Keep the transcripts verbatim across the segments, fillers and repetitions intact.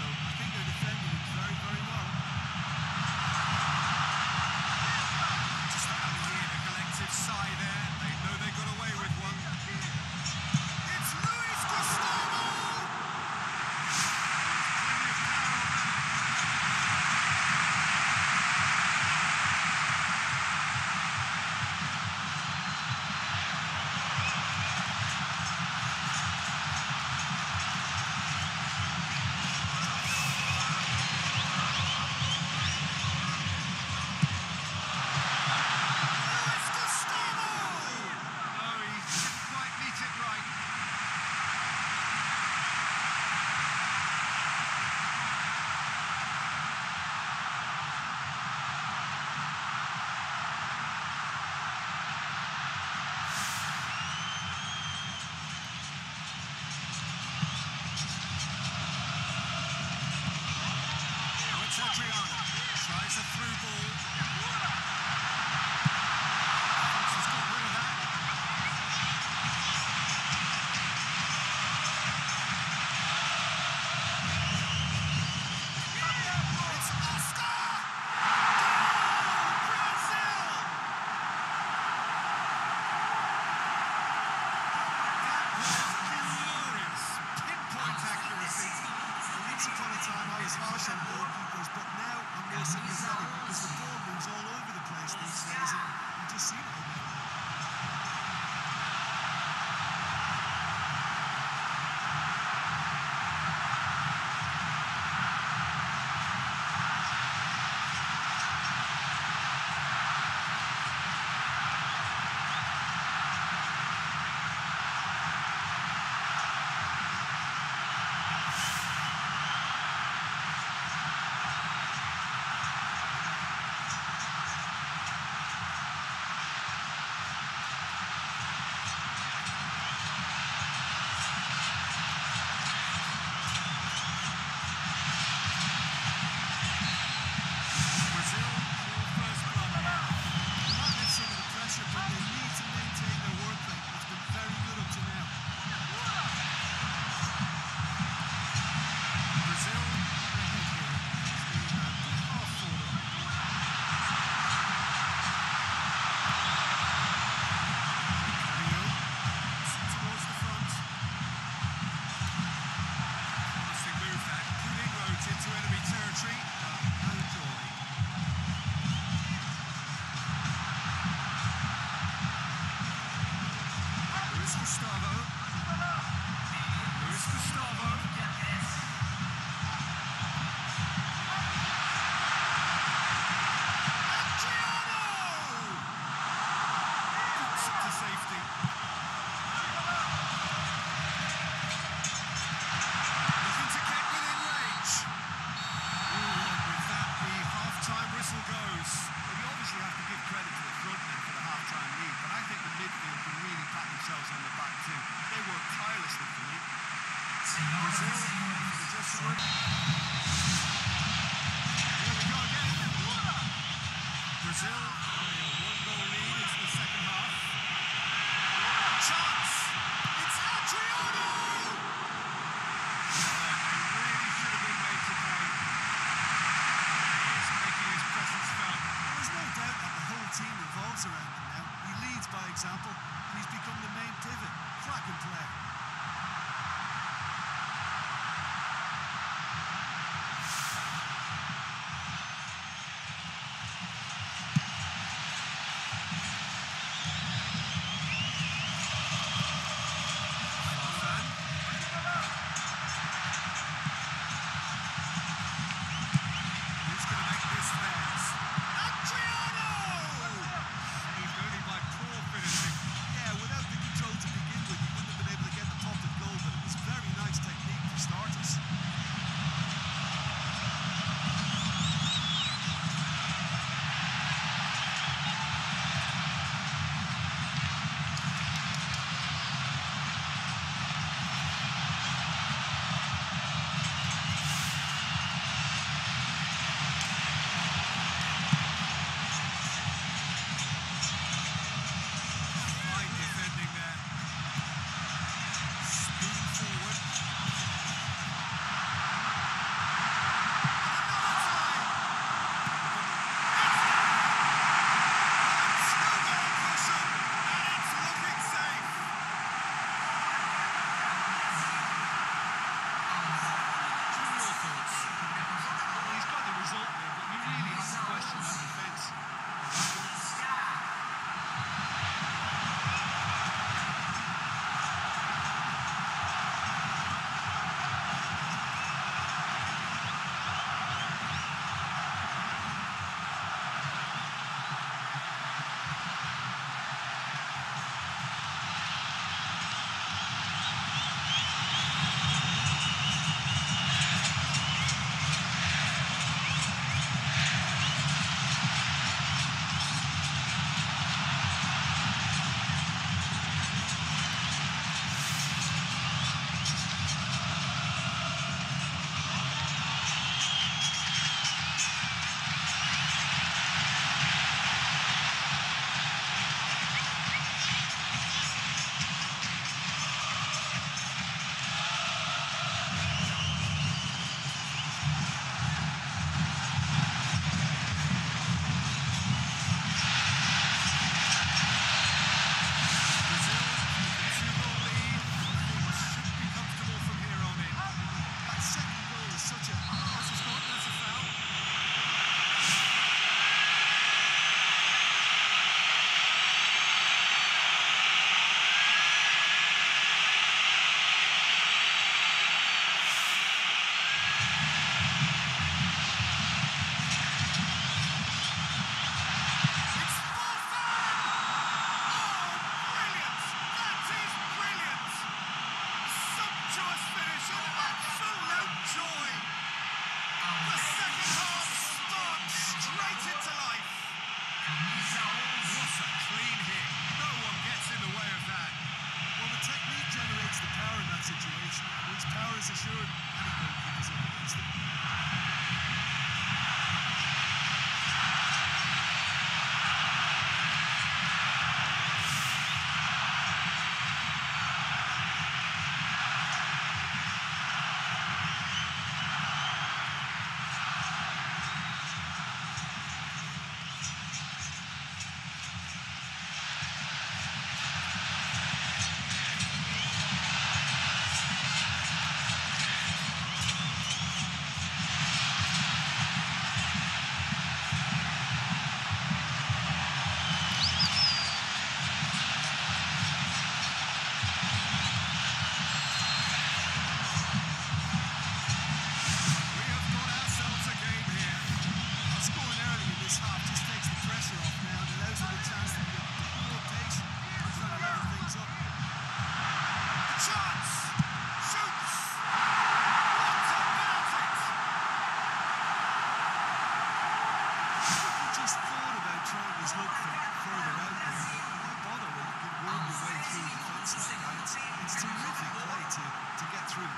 so I think they're defending it very, very well. To start the year, a collective sigh there. They know they got away with one. It's Luis Gustavo! Tries a through ball. She's got rid of that. Yeah, it's Oscar! Goal, Brazil! That was glorious. Pinpoint accuracy. Once upon a time I was harsh on goalkeepers, but now because the ball moves all over the place these days, and you just see it. Example, and he's become the main pivot, cracking player. Begin with, you wouldn't have been able to get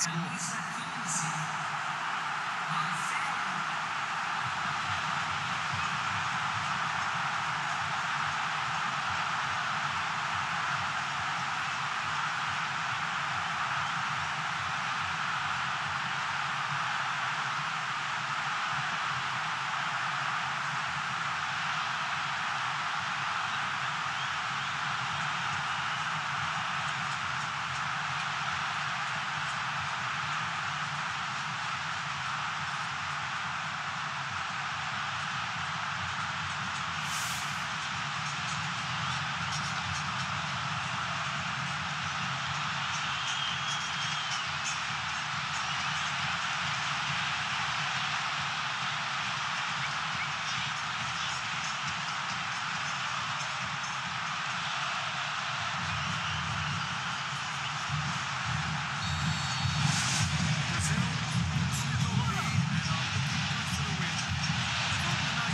Let's go. Brazil have lucky. They have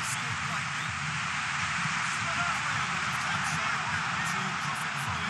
escaped lightly. It's the left way on the left-hand side now to profit from it.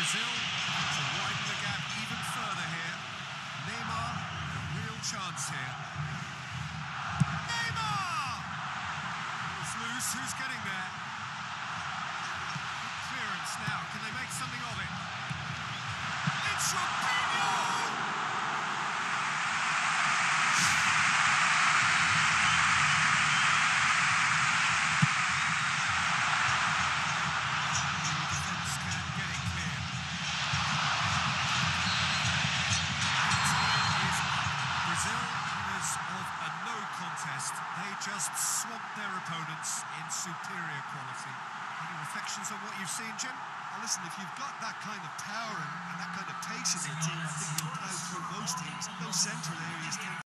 Brazil to widen the gap even further here. Neymar, a real chance here. Neymar! Ball's loose, who's getting there? Clearance now, can they make something of it? It's Robinho! They just swamped their opponents in superior quality. Any reflections on what you've seen, Jim? Well, listen, if you've got that kind of power and, and that kind of pace in your team, I think you'll plough through most teams. Those central areas can